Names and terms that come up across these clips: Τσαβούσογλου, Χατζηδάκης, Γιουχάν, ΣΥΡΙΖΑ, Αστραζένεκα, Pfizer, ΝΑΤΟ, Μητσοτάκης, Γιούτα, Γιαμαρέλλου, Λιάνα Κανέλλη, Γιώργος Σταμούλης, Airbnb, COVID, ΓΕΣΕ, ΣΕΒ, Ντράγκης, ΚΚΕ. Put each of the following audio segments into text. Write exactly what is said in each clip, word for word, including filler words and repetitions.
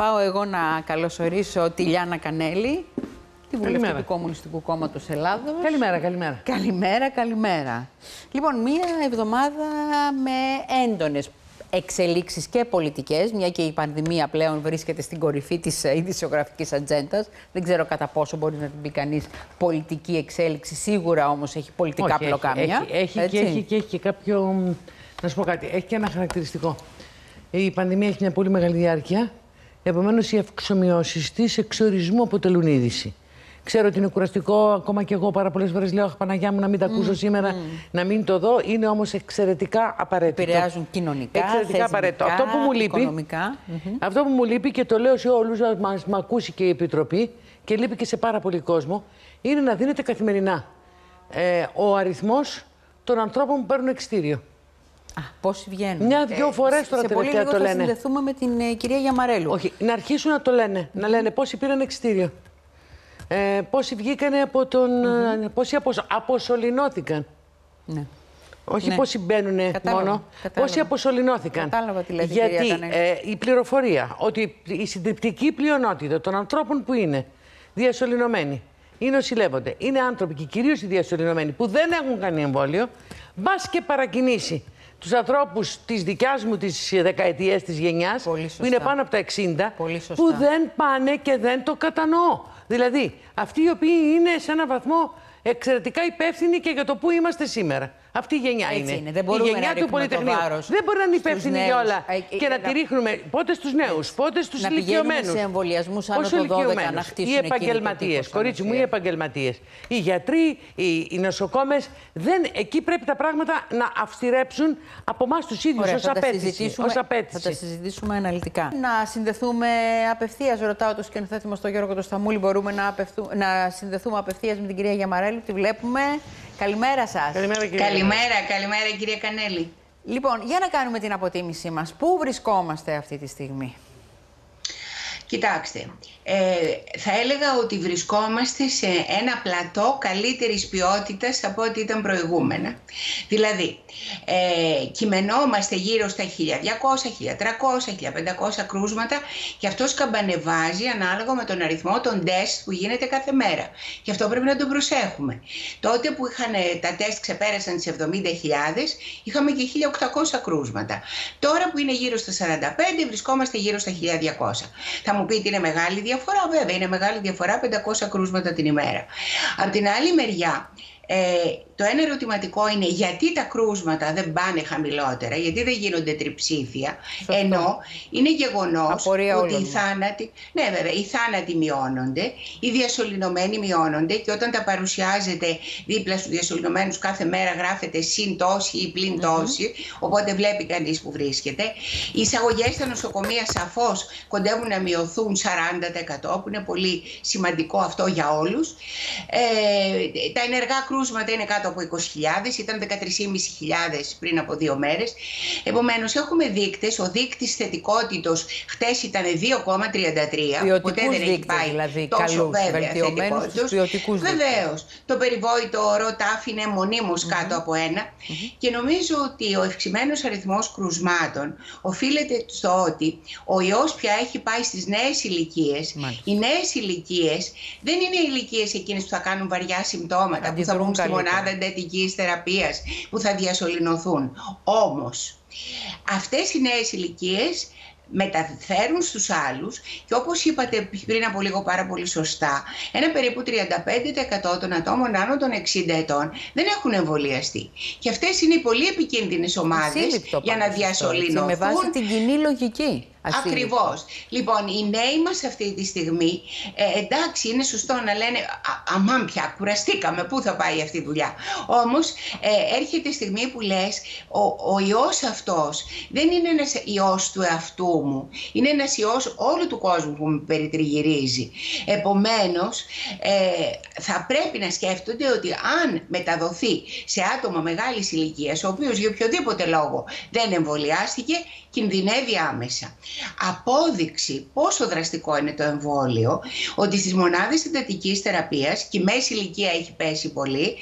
πάω εγώ να καλωσορίσω τη Λιάνα Κανέλλη, τη βουλευτή του Κομμουνιστικού Κόμματος Ελλάδος. Καλημέρα, καλημέρα. Καλημέρα, καλημέρα. Λοιπόν, μία εβδομάδα με έντονες εξελίξεις και πολιτικές, μια και η πανδημία πλέον βρίσκεται στην κορυφή της ειδησιογραφικής ατζέντας. Δεν ξέρω κατά πόσο μπορεί να την πει κανείς πολιτική εξέλιξη, σίγουρα όμως έχει πολιτικά Όχι, πλοκάμια. Έχει, έχει, και έχει, και έχει και κάποιο. Να σου πω κάτι, έχει και ένα χαρακτηριστικό. Η πανδημία έχει μια πολύ μεγάλη διάρκεια. Επομένως, οι αυξομοιώσεις της εξορισμού αποτελούν είδηση. Ξέρω ότι είναι κουραστικό, ακόμα και εγώ πάρα πολλές φορές λέω: Αχ, Παναγιά μου, να μην τα ακούσω mm, σήμερα, mm. να μην το δω. Είναι όμως εξαιρετικά απαραίτητο. Επηρεάζουν κοινωνικά, εξαιρετικά θεσμικά, απαραίτητο. Αυτό που μου λείπει, οικονομικά. Αυτό που μου λείπει και το λέω σε όλους, μας μ' ακούσει και η Επιτροπή και λείπει και σε πάρα πολύ κόσμο, είναι να δίνεται καθημερινά ε, ο αριθμός των ανθρώπων που παίρνουν εξτήριο. Α, πώς βγαίνουν. Μια-δυο φορές τώρα τελευταία το λένε. Σε πολύ λίγο θα συνδεθούμε με την ε, κυρία Γιαμαρέλλου. Όχι, να αρχίσουν να το λένε. Mm-hmm. Να λένε πόσοι πήραν εξτήριο. Ε, πόσοι βγήκανε από τον. Mm-hmm. Πόσοι αποσ... αποσωληνώθηκαν. Ναι. Όχι ναι. πόσοι μπαίνουνε κατάλαβα, μόνο. Κατάλαβα. Πόσοι αποσωληνώθηκαν. Κατάλαβα τι λέτε, γιατί κυρία ε, η πληροφορία ότι η συντριπτική πλειονότητα των ανθρώπων που είναι διασωληνωμένοι ή νοσηλεύονται είναι άνθρωποι και κυρίως οι διασωληνωμένοι που δεν έχουν κάνει εμβόλιο, μπα και παρακινήσει τους ανθρώπους της δικιάς μου της δεκαετίας της γενιάς, που είναι πάνω από τα εξήντα, που δεν πάνε και δεν το κατανοώ. Δηλαδή, αυτοί οι οποίοι είναι σε έναν βαθμό εξαιρετικά υπεύθυνοι και για το που είμαστε σήμερα. Αυτή η γενιά είναι. είναι. Δεν η γενιά του Πολυτεχνείου. Δεν μπορεί να είναι υπεύθυνη για όλα ε, και ε, να τη ρίχνουμε πότε στους νέους, πότε στους ηλικιωμένους. Να πηγαίνουμε σε εμβολιασμούς άνω των δώδεκα να χτίσουν. Οι επαγγελματίες, κορίτσι μου, οι επαγγελματίες. Οι γιατροί, οι, οι νοσοκόμες. Δεν, εκεί πρέπει τα πράγματα να αυστηρέψουν από εμάς τους ίδιους ως απέτηση. Θα τα συζητήσουμε αναλυτικά. Να συνδεθούμε απευθείας. Ρωτάω το σκηνοθέτη μας τον Γιώργο τον Σταμούλη. Μπορούμε να συνδεθούμε απευθείας με την κυρία Γιαμαρέλλου. Τη βλέπουμε. Καλημέρα σας. Καλημέρα, κυρία. Καλημέρα, καλημέρα, κυρία Κανέλλη. Λοιπόν, για να κάνουμε την αποτίμησή μας. Πού βρισκόμαστε αυτή τη στιγμή? Κοιτάξτε, ε, θα έλεγα ότι βρισκόμαστε σε ένα πλατό καλύτερης ποιότητας από ό,τι ήταν προηγούμενα. Δηλαδή, ε, κειμενόμαστε γύρω στα χίλια διακόσια, χίλια τριακόσια, χίλια πεντακόσια κρούσματα και αυτό σκαμπανεβάζει ανάλογα με τον αριθμό των τεστ που γίνεται κάθε μέρα. Γι' αυτό πρέπει να τον προσέχουμε. Τότε που είχαν, τα τεστ ξεπέρασαν τις εβδομήντα χιλιάδες, είχαμε και χίλια οκτακόσια κρούσματα. Τώρα που είναι γύρω στα σαράντα πέντε, βρισκόμαστε γύρω στα χίλια διακόσια. Θα μου πείτε είναι μεγάλη διαφορά, βέβαια είναι μεγάλη διαφορά, πεντακόσια κρούσματα την ημέρα. Απ' την άλλη μεριά, ε, το ένα ερωτηματικό είναι γιατί τα κρούσματα δεν πάνε χαμηλότερα, γιατί δεν γίνονται τριψήφια, Σωστό. ενώ είναι γεγονός Απορία ότι οι θάνατοι, ναι, βέβαια, οι θάνατοι μειώνονται, οι διασωληνωμένοι μειώνονται και όταν τα παρουσιάζεται δίπλα στους διασωληνωμένους κάθε μέρα γράφεται συν τόση ή πλην τόση, mm-hmm. οπότε βλέπει κανείς που βρίσκεται. Οι εισαγωγές στα νοσοκομεία σαφώς κοντεύουν να μειωθούν σαράντα τοις εκατό, που είναι πολύ σημαντικό αυτό για όλους. Ε, τα ενεργά κρούσματα είναι κάτω από είκοσι χιλιάδες, ήταν δεκατρείς χιλιάδες πεντακόσιοι πριν από δύο μέρες. Επομένως, έχουμε δείκτες. Ο δείκτης θετικότητος χτες ήταν δύο κόμμα τριάντα τρία. Ποτέ δεν έχει πάει δηλαδή, τόσο βέβαια θετικότητος. Βεβαίως. Το περιβόητο όρο τάφι είναι μονίμως mm-hmm. κάτω από ένα. Mm-hmm. Και νομίζω ότι ο ευξημένος αριθμός κρουσμάτων οφείλεται στο ότι ο ιός πια έχει πάει στις νέες ηλικίες. Mm-hmm. Οι νέες ηλικίες δεν είναι οι ηλικίες εκείνες που θα κάνουν βαριά συμπτώματα, Αντιδρούν που θα βγουν στη μονάδα εντατικής θεραπείας, που θα διασωληνωθούν. Όμως, αυτές οι νέες ηλικίες μεταφέρουν στους άλλους και όπως είπατε πριν από λίγο πάρα πολύ σωστά, ένα περίπου τριάντα πέντε τοις εκατό των ατόμων άνω των εξήντα ετών δεν έχουν εμβολιαστεί. Και αυτές είναι οι πολύ επικίνδυνες ομάδες Ασύλληπτο, για να διασωληνωθούν. Με βάση την κοινή λογική. Ασύλληπτο. Ακριβώς. Λοιπόν, οι νέοι μας αυτή τη στιγμή, ε, εντάξει, είναι σωστό να λένε α, αμάν πια, κουραστήκαμε, πού θα πάει αυτή η δουλειά. Όμως ε, έρχεται η στιγμή που λες ο, ο ιός αυτός δεν είναι ένας ιός του εαυτού μου, είναι ένας ιός όλου του κόσμου που με περιτριγυρίζει. Επομένως, ε, θα πρέπει να σκέφτονται ότι αν μεταδοθεί σε άτομα μεγάλης ηλικίας, ο οποίος για οποιοδήποτε λόγο δεν εμβολιάστηκε, κινδυνεύει άμεσα. Απόδειξη πόσο δραστικό είναι το εμβόλιο, ότι στις μονάδες συντατικής θεραπείας, και η μέση ηλικία έχει πέσει πολύ,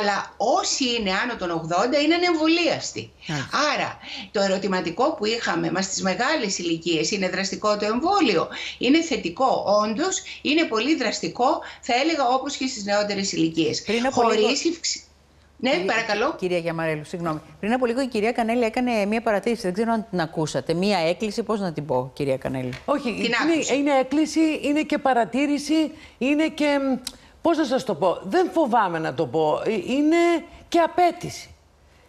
αλλά όσοι είναι άνω των ογδόντα είναι ανεμβολίαστοι. Yeah. Άρα το ερωτηματικό που είχαμε, μα στις μεγάλες ηλικίες είναι δραστικό το εμβόλιο, είναι θετικό, όντως είναι πολύ δραστικό, θα έλεγα, όπως και στις νεότερες ηλικίες. Χωρίς υψηλή. Ναι, παρακαλώ. Κυρία Γιαμαρέλλου, συγγνώμη. Πριν από λίγο η κυρία Κανέλλη έκανε μία παρατήρηση. Δεν ξέρω αν την ακούσατε. Μία έκκληση, πώς να την πω, κυρία Κανέλλη. Όχι, είναι, είναι έκκληση, είναι και παρατήρηση, είναι και. Πώς να σας το πω. Δεν φοβάμαι να το πω. Είναι και απέτηση.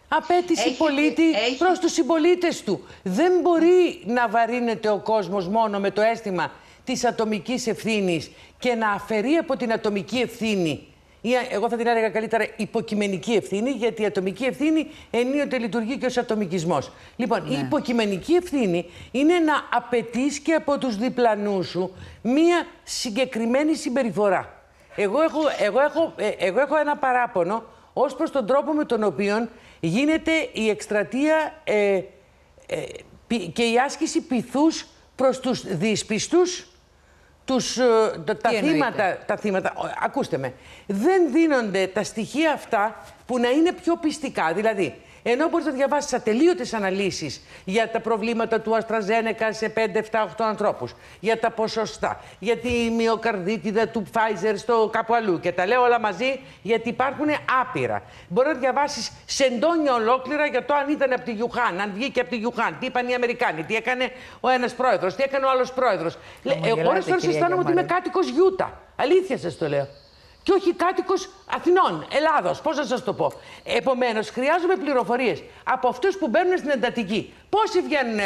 Απέτηση έχει, πολίτη έχει. προς τους συμπολίτες του. Δεν μπορεί να βαρύνεται ο κόσμος μόνο με το αίσθημα της ατομικής ευθύνης και να αφαιρεί από την ατομική ευθύνη. Εγώ θα την έλεγα καλύτερα υποκειμενική ευθύνη, γιατί η ατομική ευθύνη ενίοτε λειτουργεί και ως ατομικισμός. Λοιπόν, ναι. η υποκειμενική ευθύνη είναι να απαιτείς και από τους διπλανούς σου μία συγκεκριμένη συμπεριφορά. Εγώ έχω, εγώ, έχω, εγώ έχω ένα παράπονο ως προς τον τρόπο με τον οποίο γίνεται η εκστρατεία ε, ε, και η άσκηση πειθούς προς τους δυσπιστούς. Τους, τα, θύματα, τα θύματα, ακούστε με, δεν δίνονται τα στοιχεία αυτά που να είναι πιο πιστικά. Δηλαδή, ενώ μπορείς να διαβάσεις ατελείωτες αναλύσεις για τα προβλήματα του Αστραζένεκα σε πέντε, εφτά, οκτώ ανθρώπους, για τα ποσοστά, για τη μυοκαρδίτιδα του Pfizer στο κάπου αλλού, και τα λέω όλα μαζί γιατί υπάρχουν άπειρα. Μπορεί να διαβάσεις σεντόνια ολόκληρα για το αν ήταν από τη Γιουχάν, αν βγήκε από τη Γιουχάν, τι είπαν οι Αμερικάνοι, τι έκανε ο ένας πρόεδρος, τι έκανε ο άλλος πρόεδρος. Εγώ όλες φορές αισθάνομαι ότι είμαι κάτοικος Γιούτα. Αλήθεια σας το λέω. Και όχι κάτοικος Αθηνών, Ελλάδος, πώς να σας το πω. Επομένως, χρειάζομαι πληροφορίες από αυτούς που μπαίνουν στην εντατική. Πόσοι βγαίνουν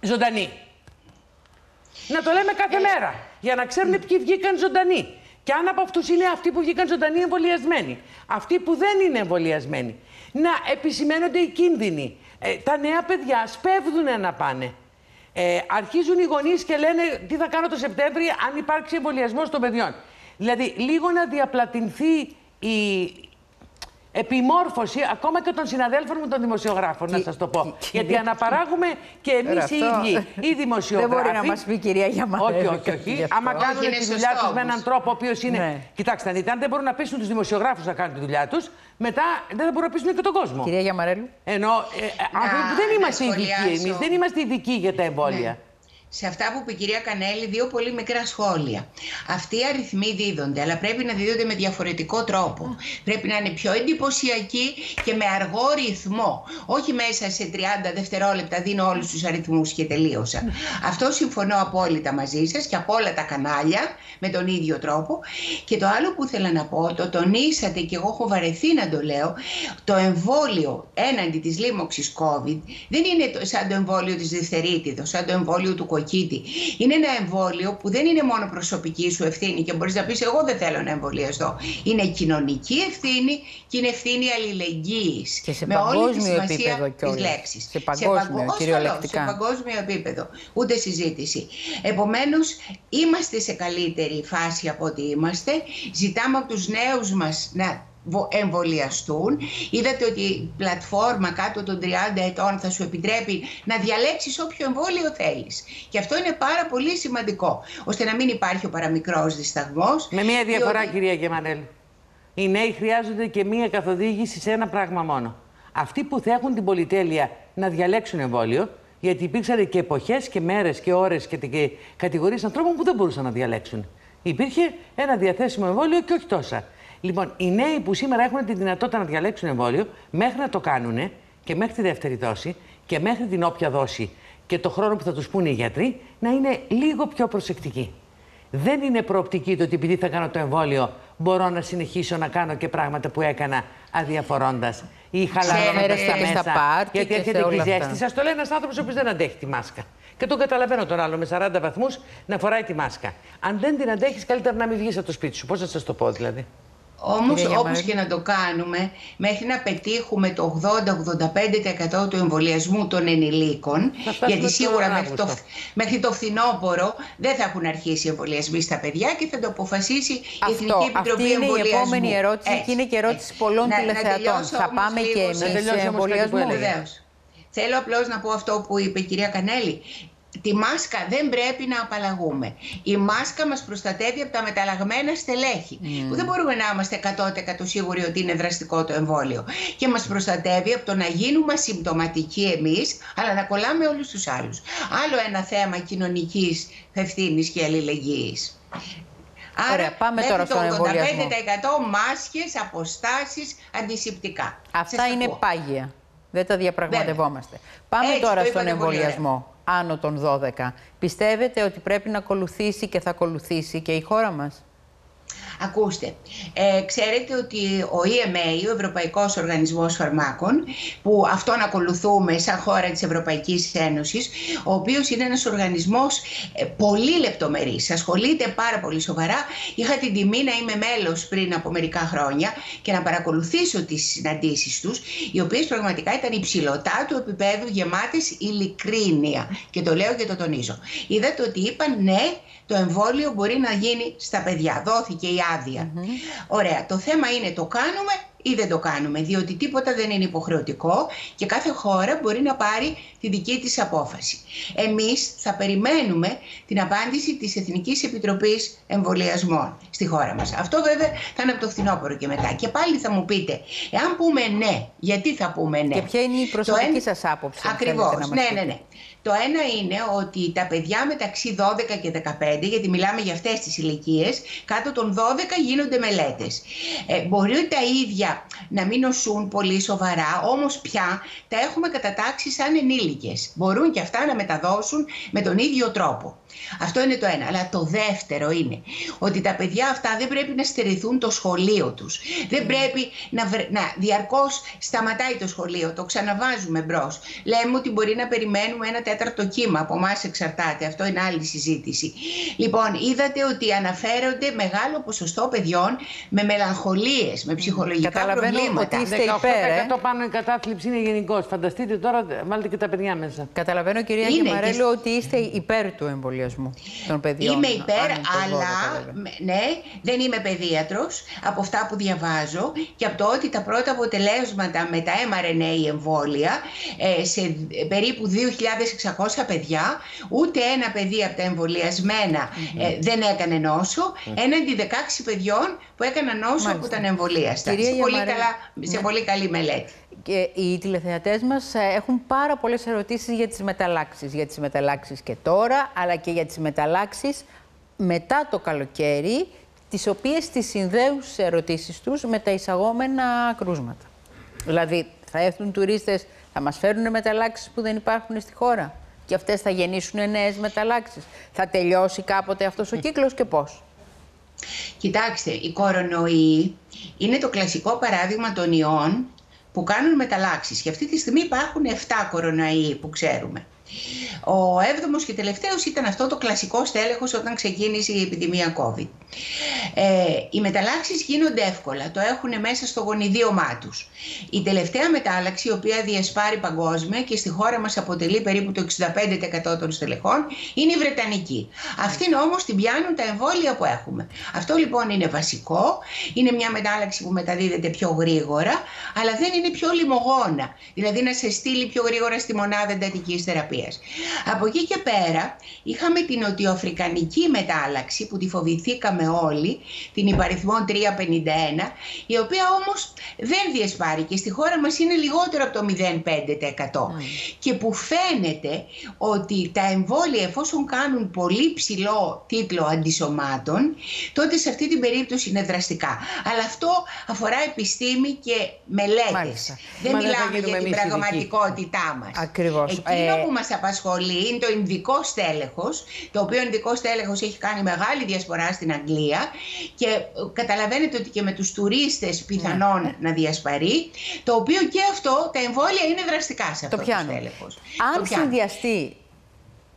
ζωντανοί. Να το λέμε κάθε μέρα, για να ξέρουν ποιοι βγήκαν ζωντανοί. Και αν από αυτούς είναι αυτοί που βγήκαν ζωντανοί εμβολιασμένοι. Αυτοί που δεν είναι εμβολιασμένοι. Να επισημαίνονται οι κίνδυνοι. Ε, τα νέα παιδιά σπέβδουν να πάνε. Ε, αρχίζουν οι γονείς και λένε τι θα κάνω το Σεπτέμβρη αν υπάρξει εμβολιασμός των παιδιών. Δηλαδή, λίγο να διαπλατυνθεί η επιμόρφωση ακόμα και των συναδέλφων μου των δημοσιογράφων, να σας το πω. Γιατί αναπαράγουμε και εμείς οι ίδιοι οι δημοσιογράφοι. Δεν μπορεί να μας πει κυρία Γιαμαρέλλου. Όχι, όχι, όχι. Άμα κάνουν τη δουλειά τους με έναν τρόπο ο οποίος είναι. Κοιτάξτε, αν δεν μπορούν να πείσουν τους δημοσιογράφους να κάνουν τη δουλειά τους, μετά δεν θα μπορούν να πείσουν και τον κόσμο. Κυρία Γιαμαρέλλου. Ενώ δεν είμαστε ειδικοί εμείς, δεν είμαστε ειδικοί για τα εμβόλια. Σε αυτά που είπε η κυρία Κανέλλη, δύο πολύ μικρά σχόλια. Αυτοί οι αριθμοί δίδονται, αλλά πρέπει να δίδονται με διαφορετικό τρόπο. Mm. Πρέπει να είναι πιο εντυπωσιακοί και με αργό ρυθμό. Όχι μέσα σε τριάντα δευτερόλεπτα δίνω όλους τους αριθμούς και τελείωσα. Mm. Αυτό συμφωνώ απόλυτα μαζί σας και από όλα τα κανάλια με τον ίδιο τρόπο. Και το άλλο που ήθελα να πω, το τονίσατε και εγώ έχω βαρεθεί να το λέω, το εμβόλιο έναντι της λίμωξης COVID δεν είναι σαν το εμβόλιο της διφθερίτιδος, σαν το εμβόλιο του κοκκινού. Είναι ένα εμβόλιο που δεν είναι μόνο προσωπική σου ευθύνη και μπορείς να πεις εγώ δεν θέλω να εμβολιαστώ. Είναι κοινωνική ευθύνη και είναι ευθύνη αλληλεγγύης. Και σε με όλη τη σημασία της λέξης. Σε παγκόσμιο, σε παγκόσμιο, κυριολεκτικά. Σε παγκόσμιο επίπεδο. Ούτε συζήτηση. Επομένως, είμαστε σε καλύτερη φάση από ό,τι είμαστε. Ζητάμε από τους νέους μας να εμβολιαστούν. Είδατε ότι η πλατφόρμα κάτω των τριάντα ετών θα σου επιτρέπει να διαλέξεις όποιο εμβόλιο θέλεις. Και αυτό είναι πάρα πολύ σημαντικό, ώστε να μην υπάρχει ο παραμικρός δισταγμός. Με μία διαφορά, διότι... κυρία Γιαμαρέλλου. Οι νέοι χρειάζονται και μία καθοδήγηση σε ένα πράγμα μόνο. Αυτοί που θα έχουν την πολυτέλεια να διαλέξουν εμβόλιο, γιατί υπήρξαν και εποχές και μέρες και ώρες και, και κατηγορίες ανθρώπων που δεν μπορούσαν να διαλέξουν. Υπήρχε ένα διαθέσιμο εμβόλιο και όχι τόσα. Λοιπόν, οι νέοι που σήμερα έχουν τη δυνατότητα να διαλέξουν εμβόλιο, μέχρι να το κάνουν και μέχρι τη δεύτερη δόση και μέχρι την όποια δόση και το χρόνο που θα τους πούνε οι γιατροί, να είναι λίγο πιο προσεκτικοί. Δεν είναι προοπτική το ότι επειδή θα κάνω το εμβόλιο, μπορώ να συνεχίσω να κάνω και πράγματα που έκανα αδιαφορώντας ή χαλαρώντας τα μέσα. Πάρτι, γιατί έρχεται και η ζέστη. Σας το λέει ένας άνθρωπος ο οποίος δεν αντέχει τη μάσκα. Και τον καταλαβαίνω τον άλλο με σαράντα βαθμούς να φοράει τη μάσκα. Αν δεν την αντέχεις, καλύτερα να μην βγεις από το σπίτι σου. Πώς θα σας το πω δηλαδή. Όμως, όπως και να το κάνουμε, μέχρι να πετύχουμε το ογδόντα με ογδόντα πέντε τοις εκατό του εμβολιασμού των ενηλίκων, γιατί σίγουρα μέχρι το, μέχρι το φθινόπωρο δεν θα έχουν αρχίσει οι εμβολιασμοί στα παιδιά και θα το αποφασίσει η Εθνική Επιτροπή Εμβολιασμού. Αυτή είναι η επόμενη ερώτηση έτσι, και είναι και ερώτηση έτσι, πολλών τηλεθεατών. Θα πάμε και εμείς σε εμβολιασμό. Θέλω απλώς να πω αυτό που είπε η κυρία Κανέλλη. Τη μάσκα δεν πρέπει να απαλλαγούμε. Η μάσκα μας προστατεύει από τα μεταλλαγμένα στελέχη, mm. που δεν μπορούμε να είμαστε εκατό τοις εκατό σίγουροι ότι είναι δραστικό το εμβόλιο. Και μας προστατεύει από το να γίνουμε συμπτωματικοί εμείς, αλλά να κολλάμε όλους τους άλλους. Άλλο ένα θέμα κοινωνικής ευθύνης και αλληλεγγύης. Άρα, ωραία, πάμε τώρα στον εμβολιασμό. ογδόντα πέντε τοις εκατό μάσκες, αποστάσεις, αντισηπτικά. Αυτά είναι πάγια. Δεν τα διαπραγματευόμαστε. Βέβαια. Πάμε έτσι, τώρα στον εμβολιασμό. Άνω των δώδεκα. Πιστεύετε ότι πρέπει να ακολουθήσει και θα ακολουθήσει και η χώρα μας? Ακούστε, ε, ξέρετε ότι ο ι εμ έι, ο Ευρωπαϊκός Οργανισμός Φαρμάκων, που αυτόν ακολουθούμε σαν χώρα της Ευρωπαϊκής Ένωσης, ο οποίος είναι ένας οργανισμός ε, πολύ λεπτομερής, ασχολείται πάρα πολύ σοβαρά. Είχα την τιμή να είμαι μέλος πριν από μερικά χρόνια και να παρακολουθήσω τις συναντήσεις τους, οι οποίες πραγματικά ήταν υψηλωτά του επίπεδου, γεμάτες ειλικρίνεια. Και το λέω και το τονίζω. Είδατε ότι είπαν ναι, το εμβόλιο μπορεί να γίνει στα παιδιά. Δόθηκε η άδεια. Mm-hmm. Ωραία. Το θέμα είναι το κάνουμε ή δεν το κάνουμε, διότι τίποτα δεν είναι υποχρεωτικό και κάθε χώρα μπορεί να πάρει τη δική της απόφαση. Εμείς θα περιμένουμε την απάντηση της Εθνικής Επιτροπής Εμβολιασμών στη χώρα μας. Αυτό βέβαια θα είναι από το φθινόπωρο και μετά. Και πάλι θα μου πείτε, εάν πούμε ναι, γιατί θα πούμε ναι. Και ποια είναι η προσωπική το... σας άποψη. Ακριβώς, να ναι, ναι, ναι. Το ένα είναι ότι τα παιδιά μεταξύ δώδεκα και δεκαπέντε, γιατί μιλάμε για αυτές τις ηλικίες, κάτω των δώδεκα γίνονται μελέτες. Ε, μπορεί τα ίδια να μην νοσούν πολύ σοβαρά, όμως πια τα έχουμε κατατάξει σαν ενήλικες. Μπορούν και αυτά να μεταδώσουν με τον ίδιο τρόπο. Αυτό είναι το ένα. Αλλά το δεύτερο είναι ότι τα παιδιά αυτά δεν πρέπει να στερηθούν το σχολείο τους. Δεν πρέπει να, βρε... να διαρκώς σταματάει το σχολείο, το ξαναβάζουμε μπρος. Λέμε ότι μπορεί να περιμένουμε ένα τέταρτο κύμα, από εμάς εξαρτάται, αυτό είναι άλλη συζήτηση. Λοιπόν, είδατε ότι αναφέρονται μεγάλο ποσοστό παιδιών με μελαγχολίες, με ψυχολογικά καταλαβαίνω προβλήματα. Καταλαβαίνω ότι είστε δεκαοκτώ τοις εκατό πάνω η κατάθλιψη είναι γενικώς. Φανταστείτε τώρα, βάλτε και τα παιδιά μέσα. Καταλαβαίνω, κυρία Γιαμαρέλλου, και... ότι είστε υπέρ του εμβολίου. Των παιδιών, είμαι υπέρ, αλλά ναι, δεν είμαι παιδίατρος από αυτά που διαβάζω και από το ότι τα πρώτα αποτελέσματα με τα εμ αρ εν έι εμβόλια σε περίπου δύο χιλιάδες εξακόσια παιδιά, ούτε ένα παιδί από τα εμβολιασμένα mm-hmm. δεν έκανε νόσο, mm-hmm. έναντι δεκαέξι παιδιών που έκαναν νόσο από τα εμβολιαστα. Σε, Γιαμαρέ... πολύ, καλά, σε ναι. πολύ καλή μελέτη. Και οι τηλεθεατές μας έχουν πάρα πολλές ερωτήσεις για τις μεταλλάξεις. Για τις μεταλλάξεις και τώρα, αλλά και για τις μεταλλάξεις μετά το καλοκαίρι, τις οποίες τις συνδέουν σε ερωτήσεις τους με τα εισαγόμενα κρούσματα. Δηλαδή, θα έρθουν τουρίστες, θα μας φέρουν μεταλλάξεις που δεν υπάρχουν στη χώρα και αυτές θα γεννήσουν νέες μεταλλάξεις. Θα τελειώσει κάποτε αυτός ο κύκλος και πώς? Κοιτάξτε, οι κορονοϊοί είναι το κλασικό παράδειγμα των ιών που κάνουν μεταλλάξεις. Και αυτή τη στιγμή υπάρχουν επτά κορονοϊοί που ξέρουμε. Ο έβδομος και τελευταίος ήταν αυτό το κλασικό στέλεχος όταν ξεκίνησε η επιδημία COVID. Ε, οι μεταλλάξεις γίνονται εύκολα, το έχουν μέσα στο γονιδίωμά τους. Η τελευταία μετάλλαξη, η οποία διασπάρει παγκόσμια και στη χώρα μας αποτελεί περίπου το εξήντα πέντε τοις εκατό των στελεχών, είναι η βρετανική. Αυτήν όμως την πιάνουν τα εμβόλια που έχουμε. Αυτό λοιπόν είναι βασικό, είναι μια μετάλλαξη που μεταδίδεται πιο γρήγορα, αλλά δεν είναι πιο λιμογόνα, δηλαδή να σε στείλει πιο γρήγορα στη μονάδα εντατικής θεραπείας. Από εκεί και πέρα είχαμε την νοτιοαφρικανική μετάλλαξη που τη φοβηθήκαμε όλοι, την υπαριθμόν τριακόσια πενήντα ένα, η οποία όμως δεν διεσπάρει και στη χώρα μας είναι λιγότερο από το μηδέν κόμμα πέντε τοις εκατό. Mm. Και που φαίνεται ότι τα εμβόλια, εφόσον κάνουν πολύ ψηλό τίτλο αντισωμάτων, τότε σε αυτή την περίπτωση είναι δραστικά. Αλλά αυτό αφορά επιστήμη και μελέτες. Μάλιστα. Δεν Μα μιλάμε για την πραγματικότητά μας. Ακριβώς. Εκείνο ε... που μας απασχολεί είναι το ινδικό στέλεχος, το οποίο ινδικό στέλεχος έχει κάνει μεγάλη διασπορά στην Αγγλία. Και καταλαβαίνετε ότι και με τους τουρίστες πιθανόν ναι. να διασπαρεί, το οποίο και αυτό, τα εμβόλια είναι δραστικά σε αυτό το, το στέλεχος. Αν συνδυαστεί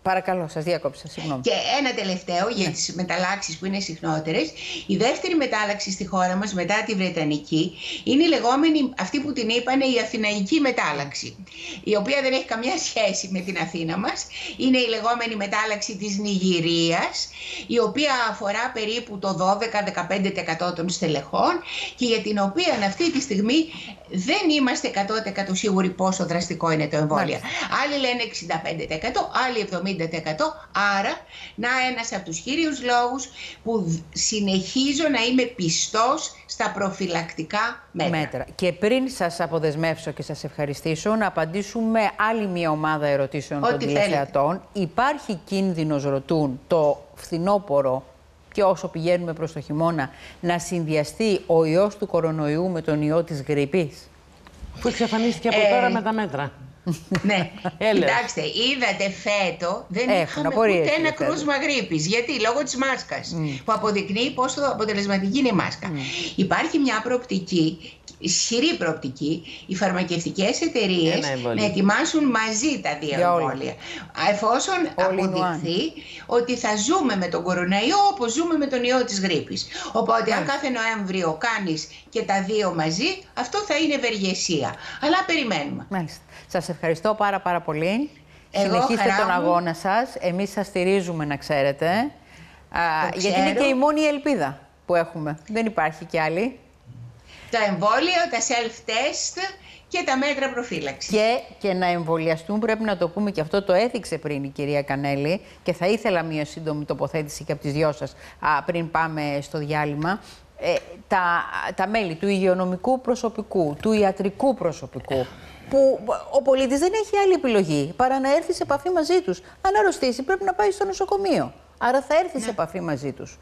Παρακαλώ, σας διάκοψα, συγγνώμη. Και ένα τελευταίο για τις μεταλλάξεις που είναι συχνότερες. Η δεύτερη μετάλλαξη στη χώρα μας μετά τη Βρετανική είναι η λεγόμενη, αυτή που την είπανε, η Αθηναϊκή μετάλλαξη, η οποία δεν έχει καμιά σχέση με την Αθήνα μας. Είναι η λεγόμενη μετάλλαξη της Νιγηρίας, η οποία αφορά περίπου το δώδεκα με δεκαπέντε τοις εκατό των στελεχών και για την οποία αυτή τη στιγμή δεν είμαστε εκατό τοις εκατό σίγουροι πόσο δραστικό είναι το εμβόλιο. Άλλοι λένε εξήντα πέντε τοις εκατό, άλλοι εβδομήντα τοις εκατό. Άρα, να ένας από τους κύριους λόγους που συνεχίζω να είμαι πιστός στα προφυλακτικά μέτρα. μέτρα. Και πριν σας αποδεσμεύσω και σας ευχαριστήσω, να απαντήσουμε άλλη μια ομάδα ερωτήσεων Ό, των τηλεθεατών. Υπάρχει κίνδυνος, ρωτούν, το φθινόπορο και όσο πηγαίνουμε προς το χειμώνα, να συνδυαστεί ο ιός του κορονοϊού με τον ιό της γρίπης, που εξαφανίστηκε από ε... τώρα με τα μέτρα. Ναι, κοιτάξτε, είδατε φέτο δεν Έχουν, είχαμε ούτε έτσι, ένα κρούσμα γρίπης. Γιατί? Λόγω της μάσκας, mm. που αποδεικνύει πόσο αποτελεσματική είναι η μάσκα. Mm. Υπάρχει μια προοπτική, ισχυρή προοπτική, οι φαρμακευτικές εταιρείες να ετοιμάσουν μαζί τα δύο εμβόλια. Εφόσον όλοι αποδειχθεί one. ότι θα ζούμε με τον κορονοϊό όπως ζούμε με τον ιό της γρίπης. Οπότε, yeah. αν κάθε Νοέμβριο κάνεις και τα δύο μαζί, αυτό θα είναι ευεργεσία. Αλλά περιμένουμε. Μάλιστα. Σας ευχαριστώ πάρα πάρα πολύ. Εγώ, Συνεχίστε τον μου. αγώνα σας. Εμείς σας στηρίζουμε, να ξέρετε. Α, γιατί είναι και η μόνη ελπίδα που έχουμε. Δεν υπάρχει κι άλλη. Το εμβόλιο, τα self-test και τα μέτρα προφύλαξης. Και, και να εμβολιαστούν, πρέπει να το πούμε και αυτό, το έθιξε πριν η κυρία Κανέλλη και θα ήθελα μία σύντομη τοποθέτηση και από τις δυο σας α, πριν πάμε στο διάλειμμα. Ε, τα, τα μέλη του υγειονομικού προσωπικού, του ιατρικού προσωπικού, που ο πολίτης δεν έχει άλλη επιλογή παρά να έρθει σε επαφή μαζί τους. Αν αρρωστήσει, πρέπει να πάει στο νοσοκομείο. Άρα θα έρθει ναι. σε επαφή μαζί τους.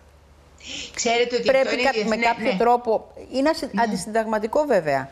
Ξέρετε ότι πρέπει κα... είναι... με κάποιο ναι. τρόπο. Είναι ναι. αντισυνταγματικό βέβαια.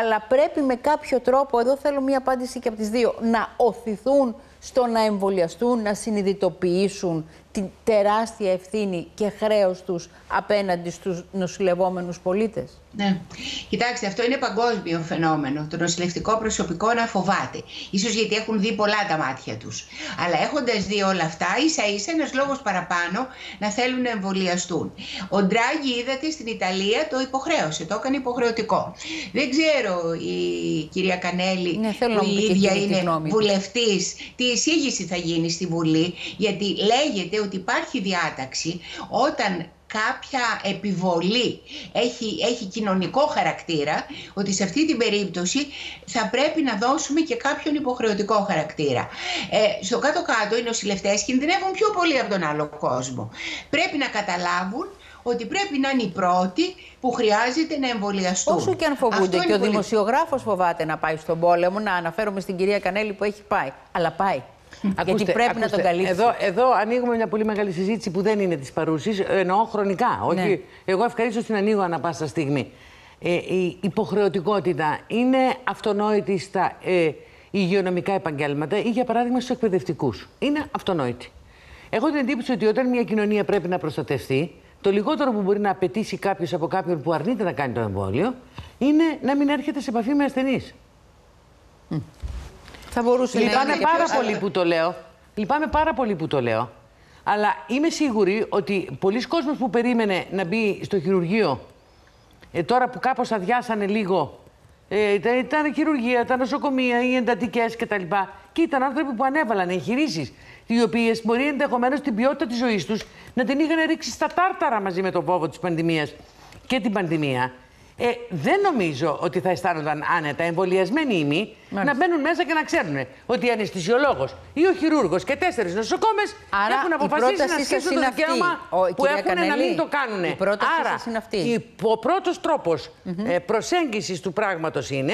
Αλλά πρέπει με κάποιο τρόπο, εδώ θέλω μία απάντηση και από τις δύο, να οθηθούν στο να εμβολιαστούν, να συνειδητοποιήσουν την τεράστια ευθύνη και χρέος τους απέναντι στους νοσηλευόμενους πολίτες. Ναι. Κοιτάξτε, αυτό είναι παγκόσμιο φαινόμενο. Το νοσηλευτικό προσωπικό να φοβάται. Ίσως γιατί έχουν δει πολλά τα μάτια τους. Αλλά έχοντας δει όλα αυτά, ίσα ίσα ένας λόγος παραπάνω να θέλουν να εμβολιαστούν. Ο Ντράγκη, είδατε, στην Ιταλία το υποχρέωσε, το έκανε υποχρεωτικό. Δεν ξέρω η κυρία Κανέλλη, ναι, που η ίδια είναι βουλευτής, τι εισήγηση θα γίνει στη Βουλή, γιατί λέγεται ότι υπάρχει διάταξη όταν κάποια επιβολή έχει, έχει κοινωνικό χαρακτήρα, ότι σε αυτή την περίπτωση θα πρέπει να δώσουμε και κάποιον υποχρεωτικό χαρακτήρα. Ε, στο κάτω-κάτω οι νοσηλευτές κινδυνεύουν πιο πολύ από τον άλλο κόσμο. Πρέπει να καταλάβουν ότι πρέπει να είναι οι πρώτοι που χρειάζεται να εμβολιαστούν. Όσο και αν φοβούνται. Αυτό και ο πολύ... δημοσιογράφος φοβάται να πάει στον πόλεμο, να αναφέρομαι στην κυρία Κανέλλη που έχει πάει. Αλλά πάει. Ακούστε, γιατί πρέπει ακούστε. να τον καλύψει. Εδώ, εδώ ανοίγουμε μια πολύ μεγάλη συζήτηση που δεν είναι της παρούσης, εννοώ χρονικά. Ναι. Όχι, εγώ ευχαρίστως την ανοίγω ανά πάσα στιγμή. Ε, η υποχρεωτικότητα είναι αυτονόητη στα ε, υγειονομικά επαγγέλματα ή για παράδειγμα στους εκπαιδευτικούς. Είναι αυτονόητη. Έχω την εντύπωση ότι όταν μια κοινωνία πρέπει να προστατευτεί, το λιγότερο που μπορεί να απαιτήσει κάποιος από κάποιον που αρνείται να κάνει το εμβόλιο είναι να μην έρχεται σε επαφή με ασθενείς. Mm. Θα μπορούσε Λυπάμαι να είναι πάρα πιο... πολύ που το λέω. Λυπάμαι πάρα πολύ που το λέω. Αλλά είμαι σίγουρη ότι πολλοί κόσμος που περίμενε να μπει στο χειρουργείο, ε, τώρα που κάπως αδειάσανε λίγο, ε, ήταν χειρουργεία, τα νοσοκομεία, οι εντατικές κτλ. Και ήταν άνθρωποι που ανέβαλαν εγχειρήσεις, οι οποίες μπορεί ενδεχομένως την ποιότητα της ζωής τους να την είχαν ρίξει στα τάρταρα μαζί με τον φόβο της πανδημίας και την πανδημία. Ε, δεν νομίζω ότι θα αισθάνονταν άνετα εμβολιασμένοι ή μη να μπαίνουν μέσα και να ξέρουν ότι ο αναισθησιολόγος ή ο χειρούργος και τέσσερις νοσοκόμες Άρα, έχουν αποφασίσει να ασκήσουν το δικαίωμα ο, που έχουν Κανέλλη, να μην το κάνουν. Η Άρα, είναι αυτή. Η, ο πρώτος τρόπος mm-hmm. ε, προσέγγισης του πράγματος είναι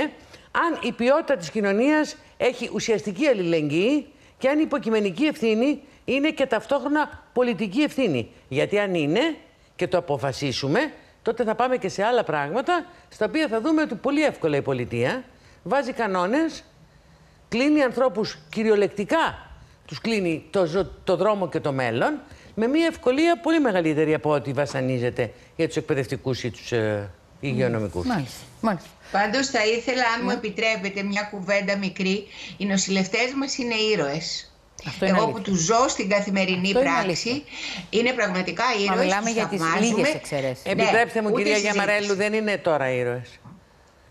αν η ποιότητα της κοινωνίας έχει ουσιαστική αλληλεγγύη και αν η υποκειμενική ευθύνη είναι και ταυτόχρονα πολιτική ευθύνη. Γιατί αν είναι και το αποφασίσουμε, τότε θα πάμε και σε άλλα πράγματα, στα οποία θα δούμε ότι πολύ εύκολα η πολιτεία βάζει κανόνες, κλείνει ανθρώπους κυριολεκτικά, τους κλείνει το, ζω... το δρόμο και το μέλλον, με μια ευκολία πολύ μεγαλύτερη από ό,τι βασανίζεται για τους εκπαιδευτικούς ή τους ε, υγειονομικούς. Μάλιστα, μάλιστα. Πάντως θα ήθελα, αν ναι. μου επιτρέπετε μια κουβέντα μικρή, οι νοσηλευτές μας είναι ήρωες. Αυτό είναι Εγώ αλήθεια. Που του ζω στην καθημερινή Αυτό πράξη είναι, είναι πραγματικά ήρωες. Μιλάμε για τις λίγες εξαιρέσεις. Επιτρέψτε μου, κυρία Γιαμαρέλλου, δεν είναι τώρα ήρωες.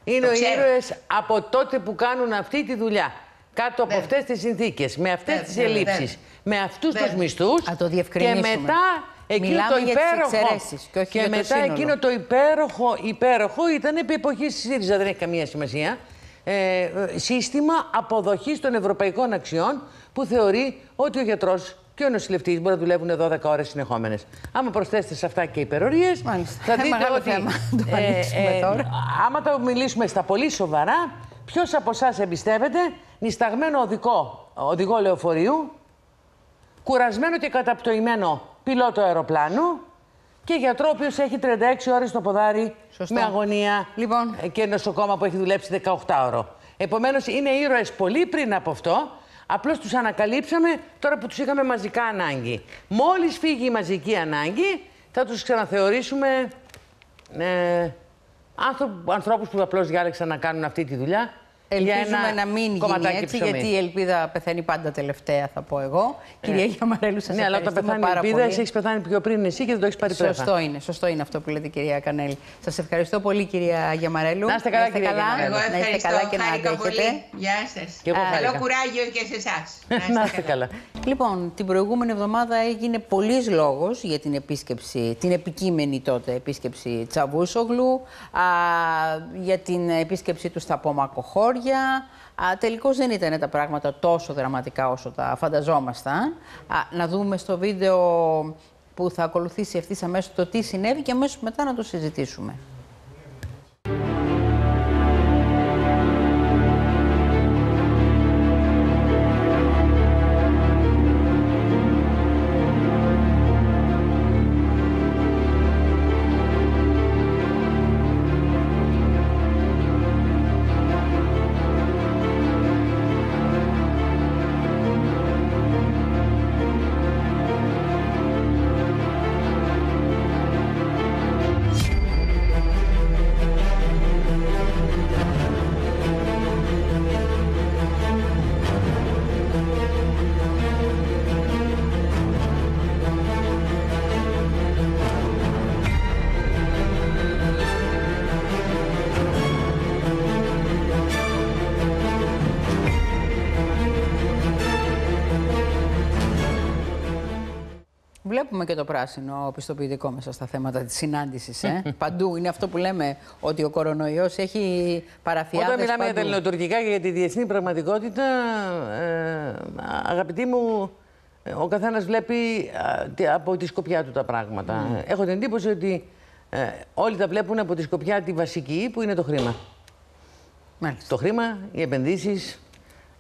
Είναι ήρωες από τότε που κάνουν αυτή τη δουλειά. Κάτω από αυτές τις συνθήκες, με αυτές τις ελλείψεις, με αυτούς τους μισθούς και μετά εκείνο το υπέροχο. Και, και το μετά σύνολο. Εκείνο το υπέροχο, υπέροχο ήταν επί εποχής της ΣΥΡΙΖΑ, δεν έχει καμία σημασία. Ε, σύστημα αποδοχής των ευρωπαϊκών αξιών που θεωρεί ότι ο γιατρός και ο νοσηλευτής μπορεί να δουλεύουν δώδεκα ώρες συνεχόμενες. Άμα προσθέσετε σε αυτά και υπερορίες, Μάλιστα. θα δείτε Μεγάλο ότι. Θέμα. Ε, ε, ε, άμα το μιλήσουμε στα πολύ σοβαρά, ποιος από εσάς εμπιστεύεται νησταγμένο οδικό, οδηγό λεωφορείου, κουρασμένο και καταπτωημένο πιλότο αεροπλάνου και γιατρό ο οποίος έχει τριάντα έξι ώρες στο ποδάρι Σωστό. με αγωνία λοιπόν. και νοσοκόμα που έχει δουλέψει δεκαοκτώ ώρο. Επομένως είναι ήρωες πολύ πριν από αυτό. Απλώς τους ανακαλύψαμε τώρα που τους είχαμε μαζικά ανάγκη. Μόλις φύγει η μαζική ανάγκη θα τους ξαναθεωρήσουμε ε, ανθρώπους που απλώς διάλεξαν να κάνουν αυτή τη δουλειά. Ελπίζουμε να μην γίνει έτσι, ψωμί. γιατί η ελπίδα πεθαίνει πάντα τελευταία, θα πω εγώ. Ε. Κυρία Γιαμαρέλλου, σας ναι, ευχαριστούμε πάρα πολύ. Ναι, αλλά όταν πεθάνει η ελπίδα, έχεις πεθάνει πιο πριν εσύ και δεν το έχεις πάρει πρέφα. Σωστό είναι, σωστό είναι αυτό που λέτε, κυρία Κανέλλη. Σας ευχαριστώ πολύ, κυρία Γιαμαρέλλου. Να είστε καλά, κυρία Γιαμαρέλλου. Να είστε καλά και να αντέχετε. Γεια σας. Καλό κουράγιο και σε εσάς. Να είστε καλά. Λοιπόν, την προηγούμενη εβδομάδα έγινε πολλής λόγος για την επίσκεψη, την επικείμενη τότε επίσκεψη Τσαβούσογλου, για την επίσκεψή του στα Πομακοχώρια. Α, τελικώς δεν ήταν τα πράγματα τόσο δραματικά όσο τα φανταζόμασταν. Α, να δούμε στο βίντεο που θα ακολουθήσει ευθύς αμέσως το τι συνέβη και αμέσως μετά να το συζητήσουμε. Βλέπουμε και το πράσινο πιστοποιητικό μέσα στα θέματα της συνάντησης. Ε. Παντού είναι αυτό που λέμε ότι ο κορονοϊός έχει παραφιάδες. Όταν μιλάμε παντού. για τα ελληνοτουρκικά και για τη διεθνή πραγματικότητα, ε, αγαπητοί μου, ο καθένας βλέπει ε, από τη σκοπιά του τα πράγματα. Mm. Έχω την εντύπωση ότι ε, όλοι τα βλέπουν από τη σκοπιά τη βασική που είναι το χρήμα. Μάλιστα. Το χρήμα, οι επενδύσεις.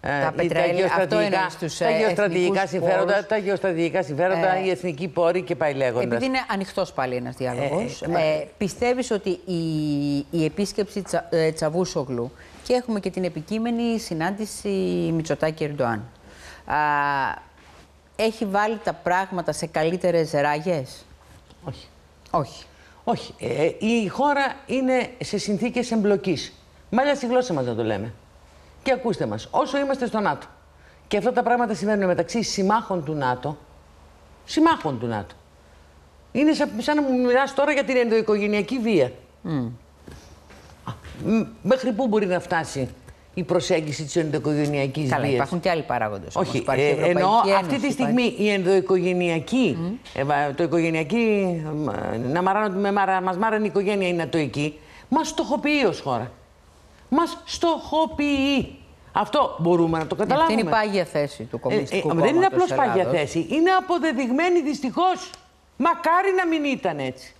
Τα, πετρέλη, τα γεωστρατηγικά, στους, τα γεωστρατηγικά συμφέροντα, πόρους, τα γεωστρατηγικά συμφέροντα, ε, οι εθνικοί πόροι και πάει λέγοντας. Επειδή είναι ανοιχτός πάλι ένας διάλογος, ε, ε, ε, πιστεύεις ότι η, η επίσκεψη τσα, ε, Τσαβούσογλου και έχουμε και την επικείμενη συνάντηση Μητσοτάκη-Ερντοάν έχει βάλει τα πράγματα σε καλύτερες ράγες? Όχι. Όχι. Όχι. Ε, η χώρα είναι σε συνθήκες εμπλοκής. Μάλιστα στη γλώσσα μας να το λέμε. Και ακούστε μας, όσο είμαστε στο ΝΑΤΟ και αυτά τα πράγματα συμβαίνουν μεταξύ συμμάχων του ΝΑΤΟ, συμμάχων του ΝΑΤΟ, είναι σαν να μου μιλάς τώρα για την ενδοοικογενειακή βία. Mm. Μέχρι πού μπορεί να φτάσει η προσέγγιση της ενδοοικογενειακής βίας? Καλά, υπάρχουν και άλλοι παράγοντες. Όχι, όμως, ε, ε, ενώ Ένωση, αυτή τη στιγμή υπάρχει. η ενδοοικογενειακή, mm. ε, το οικογενειακή, να μαράνονται, μας μάρανε η οικογένεια, η νατοϊκή, μας στοχοποιεί ως χώρα. Μας στοχοποιεί. Αυτό μπορούμε να το καταλάβουμε. Αυτή είναι η πάγια θέση του Κομμουνιστικού ε, ε, Κόμματος. Δεν είναι απλώς πάγια θέση. Είναι αποδεδειγμένη δυστυχώς. Μακάρι να μην ήταν έτσι.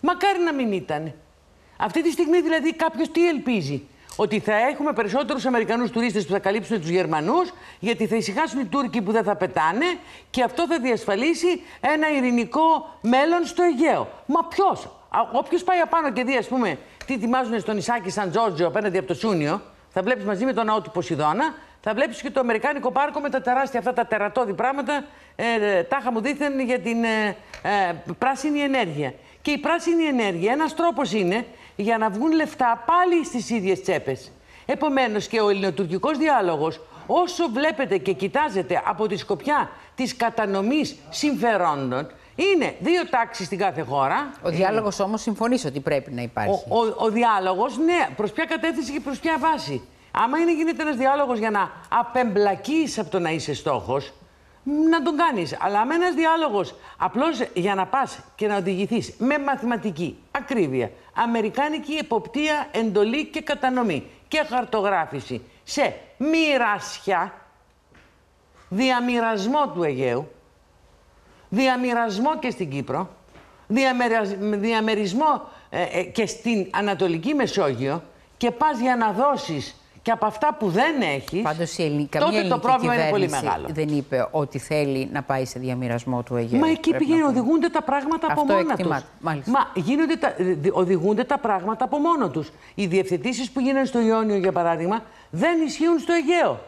Μακάρι να μην ήταν. Αυτή τη στιγμή δηλαδή κάποιος τι ελπίζει? Ότι θα έχουμε περισσότερους Αμερικανούς τουρίστες που θα καλύψουν τους Γερμανούς, γιατί θα ησυχάσουν οι Τούρκοι που δεν θα πετάνε και αυτό θα διασφαλίσει ένα ειρηνικό μέλλον στο Αιγαίο. Μα ποιος? Όποιος πάει απάνω και δει, ας πούμε, τι ετοιμάζουν στον Ισάκη Σαν Τζόρτζιο απέναντι από το Σούνιο, θα βλέπεις μαζί με τον ναό του Ποσειδώνα, θα βλέπεις και το Αμερικάνικο πάρκο με τα τεράστια αυτά τα τερατώδη πράγματα, ε, τάχα μου δήθεν για την ε, ε, πράσινη ενέργεια. Και η πράσινη ενέργεια ένας τρόπος είναι για να βγουν λεφτά πάλι στις ίδιες τσέπες. Επομένως και ο ελληνοτουρκικός διάλογος, όσο βλέπετε και κοιτάζετε από τη σκοπιά της κατανομής συμφερόντων, είναι δύο τάξεις στην κάθε χώρα. Ο διάλογος όμως συμφωνείς ότι πρέπει να υπάρχει. Ο, ο, ο διάλογος, ναι, προς ποια κατεύθυνση και προς ποια βάση. Άμα είναι, γίνεται ένας διάλογος για να απεμπλακείς από το να είσαι στόχος, να τον κάνεις. Αλλά άμα ένας διάλογος απλώς για να πας και να οδηγηθείς με μαθηματική ακρίβεια, αμερικάνικη εποπτεία, εντολή και κατανομή και χαρτογράφηση σε μοιρασιά, διαμοιρασμό του Αιγαίου, διαμοιρασμό και στην Κύπρο, διαμερισμό ε, και στην Ανατολική Μεσόγειο και πας για να δώσεις και από αυτά που δεν έχεις, πάντως, η τότε το πρόβλημα είναι πολύ μεγάλο. Δεν είπε ότι θέλει να πάει σε διαμοιρασμό του Αιγαίου. Μα εκεί πηγαίνει, οδηγούνται τα πράγματα αυτό από μόνα εκτιμά, τους. Μάλιστα. Μα γίνονται τα, οδηγούνται τα πράγματα από μόνο τους. Οι διευθετήσεις που γίνανε στο Ιόνιο, για παράδειγμα, δεν ισχύουν στο Αιγαίο.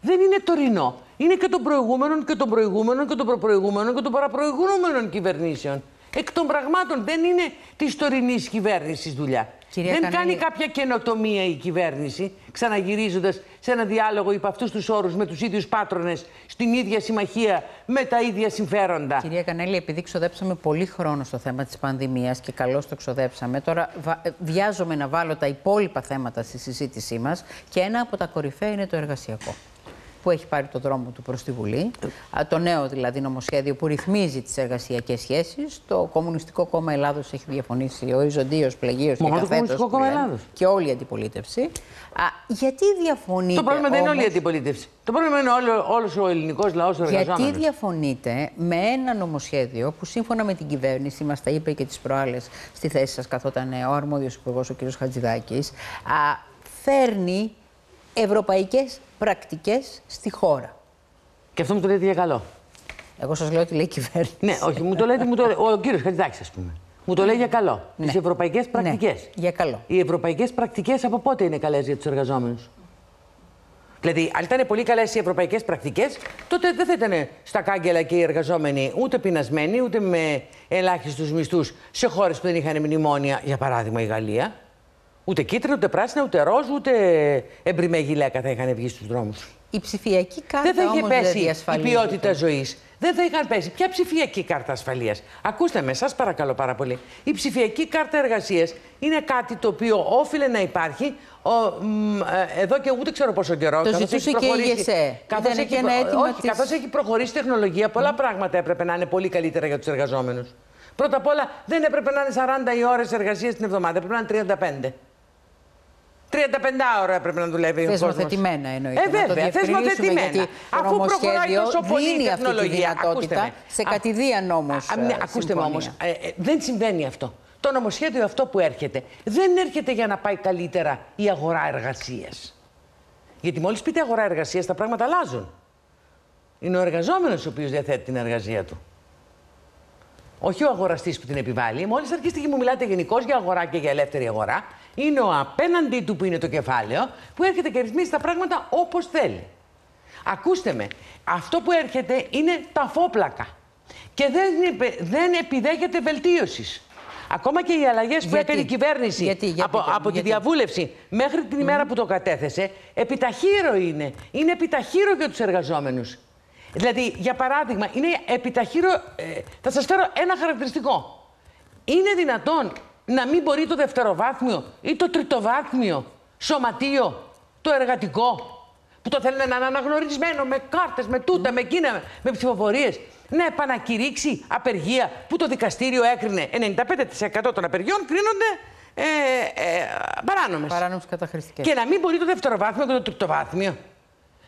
Δεν είναι τωρινό. Είναι και των προηγούμενων και των προηγούμενων και των προπροηγούμενων και των παραπροηγούμενων κυβερνήσεων. Εκ των πραγμάτων δεν είναι της τωρινής κυβέρνησης δουλειά. Κυρία δεν Κανέλλη... κάνει κάποια καινοτομία η κυβέρνηση, ξαναγυρίζοντας σε ένα διάλογο υπ' αυτούς τους όρους, με τους ίδιους πάτρονες, στην ίδια συμμαχία, με τα ίδια συμφέροντα. Κυρία Κανέλλη, επειδή ξοδέψαμε πολύ χρόνο στο θέμα της πανδημίας και καλώς το ξοδέψαμε, τώρα βιάζομαι να βάλω τα υπόλοιπα θέματα στη συζήτησή μας και ένα από τα κορυφαία είναι το εργασιακό, που έχει πάρει το δρόμο του προς τη Βουλή, το νέο δηλαδή νομοσχέδιο που ρυθμίζει τις εργασιακές σχέσεις. Το Κομμουνιστικό Κόμμα Ελλάδος έχει διαφωνήσει οριζοντίως, πλαγίως και καθέτως πλέον, και όλη η αντιπολίτευση. Α, γιατί διαφωνείτε? Το πρόβλημα όμως... δεν είναι όλη η αντιπολίτευση. Το πρόβλημα είναι όλο, όλος ο ελληνικός λαός εργαζόμενος. Γιατί διαφωνείτε με ένα νομοσχέδιο που σύμφωνα με την κυβέρνηση, μας τα είπε και τις προάλλες, στη θέση σας καθόταν ο αρμόδιος υπουργός, ο κ. Χατζηδάκης, φέρνει ευρωπαϊκές πρακτικές στη χώρα. Και αυτό μου το λέτε για καλό. Εγώ σας λέω ότι λέει η κυβέρνηση. Ναι, όχι, μου το λέτε, μου το λέει, ο κύριος Χατζηδάκης, ας πούμε. Μου το λέει για καλό. Ναι. Τις ευρωπαϊκές πρακτικές. Ναι, για καλό. Οι ευρωπαϊκές πρακτικές από πότε είναι καλές για τους εργαζόμενους? Δηλαδή, αν ήταν πολύ καλές οι ευρωπαϊκές πρακτικές, τότε δεν θα ήταν στα κάγκελα και οι εργαζόμενοι ούτε πεινασμένοι, ούτε με ελάχιστους μισθούς σε χώρες που δεν είχαν μνημόνια, για παράδειγμα η Γαλλία. Ούτε κίτρινα, ούτε πράσινα, ούτε ροζ, ούτε εμπριμέ γυλαίκα θα είχαν βγει στους δρόμους. Η ψηφιακή κάρτα δεν θα είχε πέσει η ποιότητα ζωής. Δεν θα είχαν πέσει. Ποια ψηφιακή κάρτα ασφαλείας? Ακούστε με, σας παρακαλώ πάρα πολύ. Η ψηφιακή κάρτα εργασίας είναι κάτι το οποίο όφιλε να υπάρχει ο, μ, εδώ και ούτε ξέρω πόσο καιρό. Το ζητούσε και η ΓΕΣΕ. Καθώς έχει, της... έχει προχωρήσει τεχνολογία, πολλά mm. πράγματα έπρεπε να είναι πολύ καλύτερα για τους εργαζόμενους. Πρώτα απ' όλα, δεν έπρεπε να είναι σαράντα οι ώρες εργασίας την εβδομάδα, έπρεπε να είναι τριάντα πέντε. τριάντα πέντε ώρα έπρεπε να δουλεύει ο κόσμος. Θεσμοθετημένα εννοείται. Ε, βέβαια, θεσμοθετημένα. Αφού προχωράει τόσο πολύ η τεχνολογία, ακούστε σε κατηδία νόμος. Ναι, ακούστε με όμως, ε, ε, δεν συμβαίνει αυτό. Το νομοσχέδιο αυτό που έρχεται, δεν έρχεται για να πάει καλύτερα η αγορά εργασίας. Γιατί μόλις πείτε αγορά εργασίας, τα πράγματα αλλάζουν. Είναι ο εργαζόμενος ο οποίος διαθέτει την εργασία του. Όχι ο αγοραστής που την επιβάλλει. Μόλις αρχίσετε και μου μιλάτε γενικώς για αγορά και για ελεύθερη αγορά, είναι ο απέναντί του που είναι το κεφάλαιο, που έρχεται και ρυθμίζει τα πράγματα όπως θέλει. Ακούστε με, αυτό που έρχεται είναι ταφόπλακα και δεν, δεν επιδέχεται βελτίωσης. Ακόμα και οι αλλαγές που έκανε η κυβέρνηση γιατί, γιατί, από, γιατί, από γιατί. τη διαβούλευση μέχρι την ημέρα mm. που το κατέθεσε, επιταχύρο είναι. Είναι επιταχύρο για τους εργαζόμενους. Δηλαδή, για παράδειγμα, είναι επιταχύρο... Ε, θα σας φέρω ένα χαρακτηριστικό. Είναι δυνατόν να μην μπορεί το δευτεροβάθμιο ή το τριτοβάθμιο σωματείο, το εργατικό, που το θέλει να είναι αναγνωρισμένο με κάρτες, με τούτα, mm. με εκείνα, με ψηφοφορίες, να επανακηρύξει απεργία που το δικαστήριο έκρινε ενενήντα πέντε τοις εκατό των απεργιών κρίνονται ε, ε, παράνομες. Παράνομες καταχρηστικές. Και να μην μπορεί το δευτεροβάθμιο και το τριτοβάθμιο.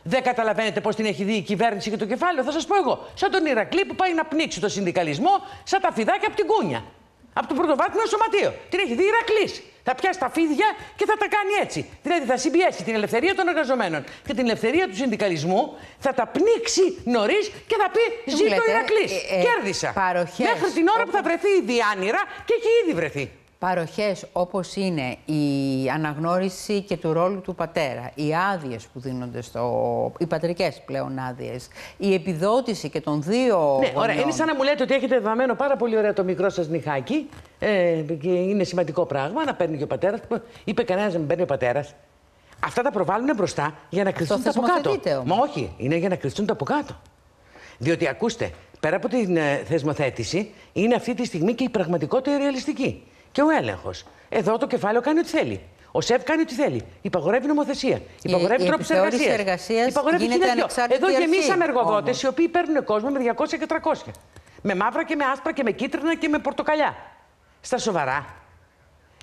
Δεν καταλαβαίνετε πώς την έχει δει η κυβέρνηση και το κεφάλαιο, θα σας πω εγώ. Σαν τον Ηρακλή που πάει να πνίξει το συνδικαλισμό, σαν τα φιδάκια από την κούνια. Από το πρωτοβάθμιο σωματείο. Την έχει δει η Ηρακλής. Θα πιάσει τα φίδια και θα τα κάνει έτσι. Δηλαδή θα συμπιέσει την ελευθερία των εργαζομένων και την ελευθερία του συνδικαλισμού, θα τα πνίξει νωρίς και θα πει: ζήτω ο Ηρακλής. Ε, ε, Κέρδισα. Παροχές, μέχρι την ώρα όπου θα βρεθεί η διάνυρα και έχει ήδη βρεθεί. Παροχές όπως είναι η αναγνώριση και του ρόλου του πατέρα, οι άδειες που δίνονται στο... οι πατρικές πλέον άδειες, η επιδότηση και των δύο γονιών. Ναι, ωραία. Είναι σαν να μου λέτε ότι έχετε δεδομένο πάρα πολύ ωραία το μικρό σας νυχάκι ε, και είναι σημαντικό πράγμα να παίρνει και ο πατέρας. Είπε κανένας να μην παίρνει ο πατέρας. Αυτά τα προβάλλουν μπροστά για να κρυφτούν τα από κάτω. Μα όχι, είναι για να κρυφτούν τα από κάτω. Διότι ακούστε, πέρα από την ε, θεσμοθέτηση, είναι αυτή τη στιγμή και η πραγματικότητα ρεαλιστική. Και ο έλεγχος. Εδώ το κεφάλαιο κάνει ό,τι θέλει. Ο ΣΕΒ κάνει ό,τι θέλει. Υπαγορεύει νομοθεσία. Υπαγορεύει τρόπους εργασίας. Υπαγορεύει κοινωνικό. Εδώ γεμίσαμε εργοδότες οι οποίοι παίρνουν κόσμο με διακόσια και τριακόσια. Με μαύρα και με άσπρα και με κίτρινα και με πορτοκαλιά. Στα σοβαρά.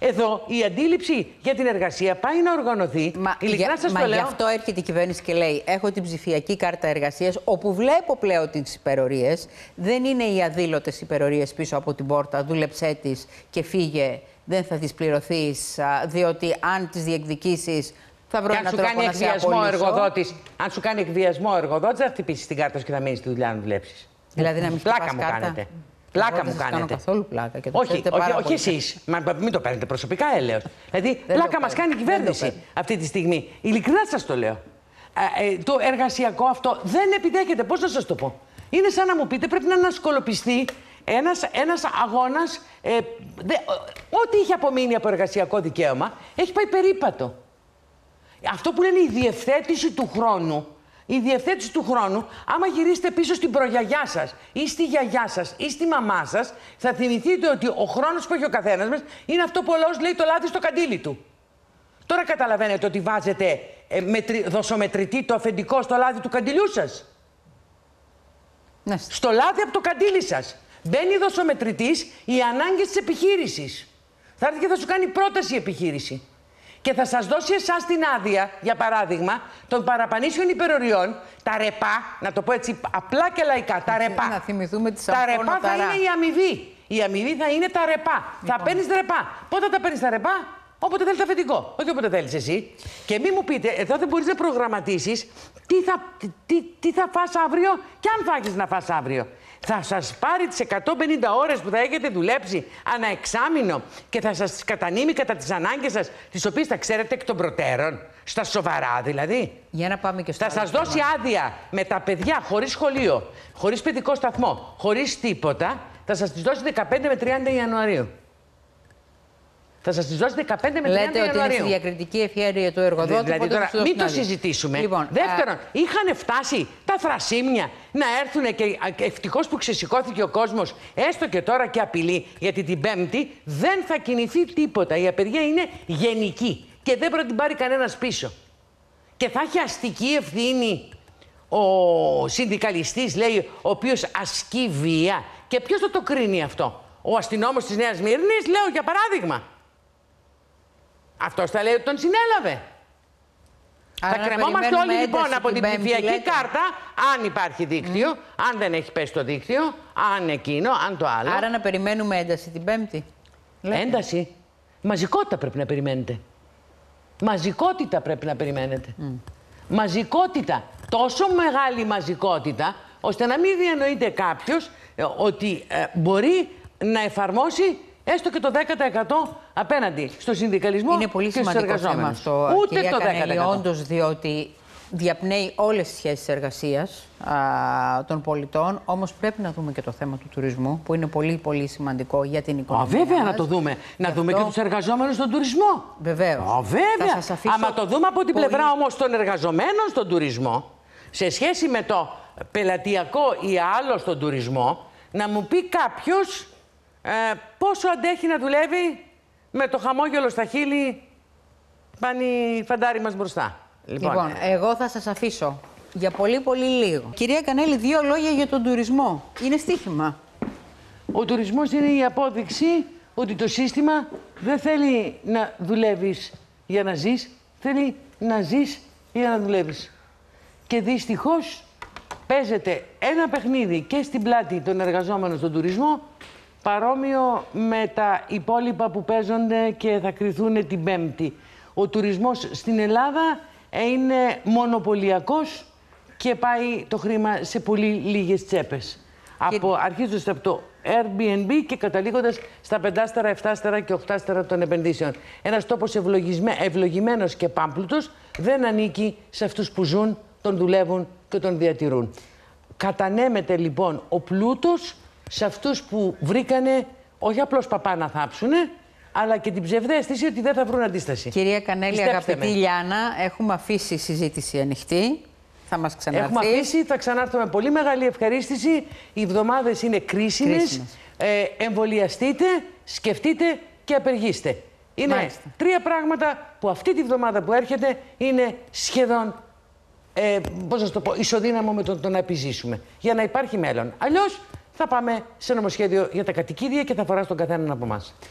Εδώ η αντίληψη για την εργασία πάει να οργανωθεί. Μα, για, σας μα το λέω. Γι' αυτό έρχεται η κυβέρνηση και λέει: έχω την ψηφιακή κάρτα εργασίας, όπου βλέπω πλέον τις υπερορίες. Δεν είναι οι αδήλωτες υπερορίες πίσω από την πόρτα. Δούλεψέ τις και φύγε. Δεν θα τις πληρωθείς, διότι αν τις διεκδικήσεις θα βρω έναν τρόπο να σε απολύσω. Αν σου κάνει εκβιασμό ο εργοδότης, θα χτυπήσεις την κάρτα και θα μείνεις στη δουλειά να δουλέψεις. Δηλαδή να μην πλάκα μου κάρτα. Κάνετε. Πλάκα μου κάνετε. Δεν καθόλου πλάκα. Και το όχι, όχι, όχι εσείς. Μα, μην το παίρνετε προσωπικά, έλεος. Δηλαδή, πλάκα μας κάνει η κυβέρνηση αυτή τη στιγμή. Ειλικρινά σας το λέω. Ε, ε, το εργασιακό αυτό δεν επιδέχεται. Πώς να σας το πω. Είναι σαν να μου πείτε πρέπει να ανασκολοπιστεί ένας, ένας αγώνας. Ε, δε, ό,τι είχε απομείνει από εργασιακό δικαίωμα έχει πάει περίπατο. Αυτό που λένε η διευθέτηση του χρόνου. Η διευθέτηση του χρόνου, άμα γυρίσετε πίσω στην προγιαγιά σας ή στη γιαγιά σας ή στη μαμά σας, θα θυμηθείτε ότι ο χρόνος που έχει ο καθένας μας είναι αυτό που ο λαός λέει το λάδι στο καντήλι του. Τώρα καταλαβαίνετε ότι βάζετε ε, μετρι, δοσομετρητή το αφεντικό στο λάδι του καντιλιού σας. Ναι. Στο λάδι από το καντήλι σας. Μπαίνει δοσομετρητής οι ανάγκες της επιχείρησης. Θα έρθει και θα σου κάνει πρόταση η επιχείρηση. Και θα σας δώσει εσάς την άδεια, για παράδειγμα, των παραπανήσιων υπεροριών, τα ρεπά, να το πω έτσι απλά και λαϊκά, τα ρεπά. Να θυμηθούμε τις τα ρεπά θα είναι η αμοιβή. Η αμοιβή θα είναι τα ρεπά. Λοιπόν. Θα παίρνεις τα ρεπά. Πότε τα παίρνεις τα ρεπά? Όποτε θέλεις αφεντικό. Όχι όποτε θέλεις εσύ. Και μην μου πείτε, εδώ δεν μπορείς να προγραμματίσεις τι θα, τι, τι θα φας αύριο και αν θα έχεις να φας αύριο. Θα σας πάρει τις εκατόν πενήντα ώρες που θα έχετε δουλέψει ανά εξάμηνο και θα σας κατανείμει κατά τις ανάγκες σας, τις οποίες θα ξέρετε εκ των προτέρων. Στα σοβαρά δηλαδή. Για να πάμε και στο θα σας δώσει πάνω. Άδεια με τα παιδιά χωρίς σχολείο, χωρίς παιδικό σταθμό, χωρίς τίποτα. Θα σας τις δώσει δεκαπέντε με τριάντα Ιανουαρίου. Θα σας τις δώσει δεκαπέντε με τριάντα Ιανουαρίου. Λέτε ότι είναι στη διακριτική ευχέρεια του εργοδότη. Δηλαδή, τώρα, μην άδεια. Το συζητήσουμε. Λοιπόν, δεύτερον, α... είχαν φτάσει τα θρασίμια να έρθουν και ευτυχώς που ξεσηκώθηκε ο κόσμος, έστω και τώρα και απειλεί, γιατί την Πέμπτη δεν θα κινηθεί τίποτα. Η απεργία είναι γενική και δεν πρέπει να την πάρει κανένας πίσω. Και θα έχει αστική ευθύνη ο συνδικαλιστής, λέει, ο οποίος ασκεί βία. Και ποιος θα το κρίνει αυτό? Ο αστυνόμος της Νέας Μύρνης, λέω για παράδειγμα. Αυτός θα λέει ότι τον συνέλαβε. Άρα θα κρεμόμαστε όλοι λοιπόν από την ψηφιακή κάρτα, αν υπάρχει δίκτυο, mm. αν δεν έχει πέσει το δίκτυο, αν εκείνο, αν το άλλο. Άρα να περιμένουμε ένταση την Πέμπτη. Λέτε. Ένταση. Μαζικότητα πρέπει να περιμένετε. Μαζικότητα πρέπει να περιμένετε. Mm. Μαζικότητα. Τόσο μεγάλη μαζικότητα, ώστε να μην διανοείται κάποιος ότι ε, μπορεί να εφαρμόσει έστω και το δέκα τοις εκατό απέναντι στο συνδικαλισμό. Είναι πολύ και σημαντικό θέμα αυτό, ούτε κυρία το Κανέλλη, όντως, διότι διαπνέει όλες τις σχέσεις εργασίας α, των πολιτών, όμως πρέπει να δούμε και το θέμα του τουρισμού, που είναι πολύ πολύ σημαντικό για την οικονομία. Α, βέβαια μας. Να το δούμε. Και να αυτό... δούμε και τους εργαζόμενους στον τουρισμό. Βεβαίως. Α, βέβαια. Άμα το δούμε από την πολύ... πλευρά όμως των εργαζομένων στον τουρισμό, σε σχέση με το πελατειακό ή άλλο στον τουρισμό, να μου πει κάποιος Ε, πόσο αντέχει να δουλεύει με το χαμόγελο στα χείλη, πάνε οι φαντάροι μας μπροστά. Λοιπόν, λοιπόν ε... εγώ θα σας αφήσω για πολύ πολύ λίγο. Κυρία Κανέλλη, δύο λόγια για τον τουρισμό. Είναι στοίχημα. Ο τουρισμός είναι η απόδειξη ότι το σύστημα δεν θέλει να δουλεύεις για να ζεις, θέλει να ζεις για να δουλεύεις. Και δυστυχώς παίζεται ένα παιχνίδι και στην πλάτη των εργαζόμενων στον τουρισμό, παρόμοιο με τα υπόλοιπα που παίζονται και θα κριθούν την Πέμπτη. Ο τουρισμός στην Ελλάδα είναι μονοπωλιακός και πάει το χρήμα σε πολύ λίγες τσέπες. Και... από, αρχίζοντας από το Airbnb και καταλήγοντας στα πεντάστερα, εφτάστερα και οχτάστερα των επενδύσεων. Ένας τόπος ευλογισμέ... ευλογημένος και πάμπλουτος δεν ανήκει σε αυτούς που ζουν, τον δουλεύουν και τον διατηρούν. Κατανέμεται λοιπόν ο πλούτος σε αυτούς που βρήκανε όχι απλώς παπά να θάψουνε, αλλά και την ψευδή αίσθηση ότι δεν θα βρουν αντίσταση. Κυρία Κανέλλη, αγαπητή με. Λιάνα, έχουμε αφήσει συζήτηση ανοιχτή. Θα μας ξαναρθεί. Έχουμε αφήσει, θα ξανάρθω με πολύ μεγάλη ευχαρίστηση. Οι εβδομάδες είναι κρίσιμες. Ε, εμβολιαστείτε, σκεφτείτε και απεργήστε. Είναι Μάλιστα. τρία πράγματα που αυτή τη βδομάδα που έρχεται είναι σχεδόν, ε, πώς να το πω, ισοδύναμο με το, το να επιζήσουμε. Για να υπάρχει μέλλον. Αλλιώς θα πάμε σε νομοσχέδιο για τα κατοικίδια και θα αφορά στον καθέναν από εμάς.